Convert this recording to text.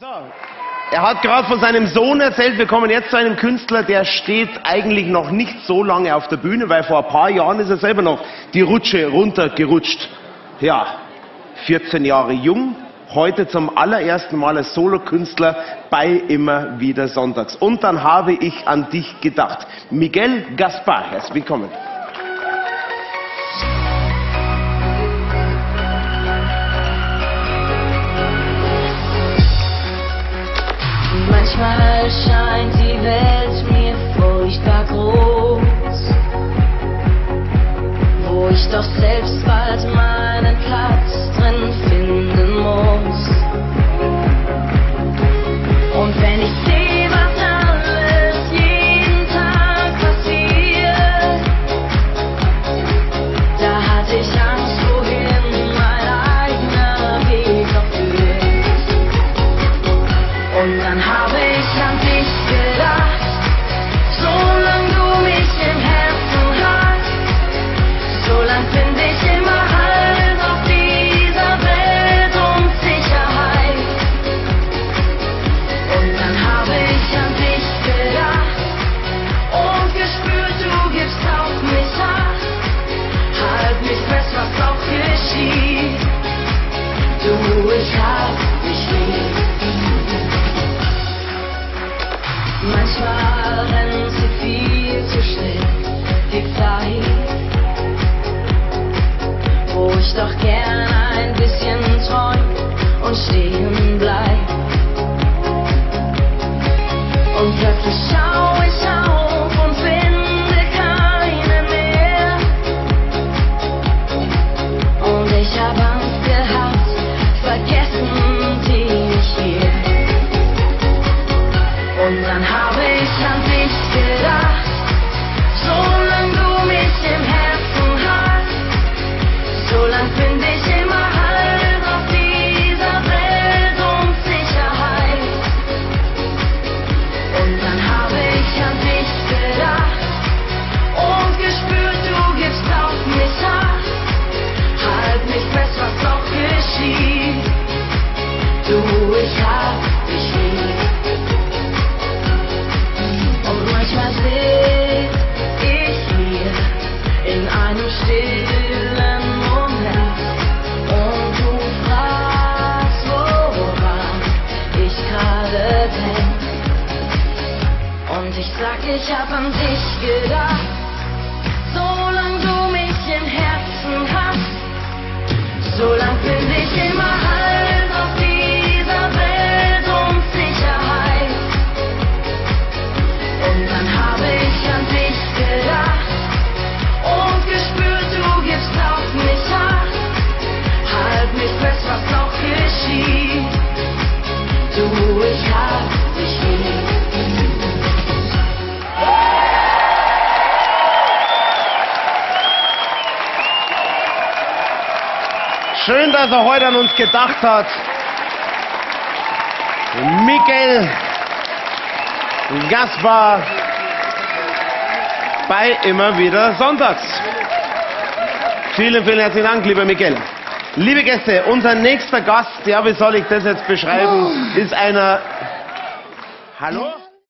So, er hat gerade von seinem Sohn erzählt, wir kommen jetzt zu einem Künstler, der steht eigentlich noch nicht so lange auf der Bühne, weil vor ein paar Jahren ist er selber noch die Rutsche runtergerutscht. Ja, 14 Jahre jung, heute zum allerersten Mal als Solokünstler bei Immer Wieder Sonntags. Und dann habe ich an dich gedacht. Miguel Gaspar, herzlich willkommen. Manchmal scheint die Welt mir furchtbar groß, wo ich doch selbst bald meinen Platz drin finden muss. Und wenn ich sehe, was alles jeden Tag passiert, da hatte ich Angst, wohin mein eigener Weg noch führt. Und dann habe ich an dich gedacht, solange du mich im Herzen hast, solange bin ich immer Halt auf dieser Welt und Sicherheit. Und dann habe ich an dich gedacht und gespürt, du gibst auf mich Acht. Halt mich fest, was auch geschieht. Du, ich hab dich lieb. Manchmal rennt sie viel zu schnell die Zeit, wo ich doch gern ein bisschen träum und stehen bleib. Und plötzlich schau ich auf und finde keine mehr. Und ich hab Angst gehabt, vergessen dich hier. Und dann hab ich an dich gedacht, solange du mich im Herzen hast, solange find ich immer Halt auf dieser Welt und Sicherheit. Und dann hab ich an dich gedacht und gespürt, du gibst auf mich Acht. Halt mich fest, was auch geschieht. Du, ich hab dich lieb. Manchmal seh ich hier in einem stillen Moment und du fragst, woran ich gerade denk. Und ich sag, ich hab an dich gedacht, solange du mich im Herzen hast, solange bin ich immer Halt auf dieser Welt und Sicherheit. Und dann habe ich an dich gedacht und gespürt, du gibst auf mich Acht. Halt mich fest, was auch geschieht. Du, ich hab dich lieb. Schön, dass er heute an uns gedacht hat. Miguel Gaspar bei Immer Wieder Sonntags. Vielen, vielen herzlichen Dank, lieber Miguel. Liebe Gäste, unser nächster Gast, ja, wie soll ich das jetzt beschreiben, ist einer... Hallo?